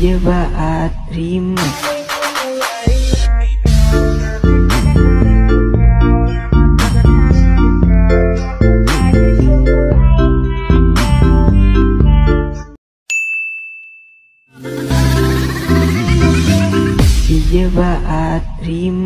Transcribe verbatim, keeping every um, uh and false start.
Ева от Римы. Ева от Римы.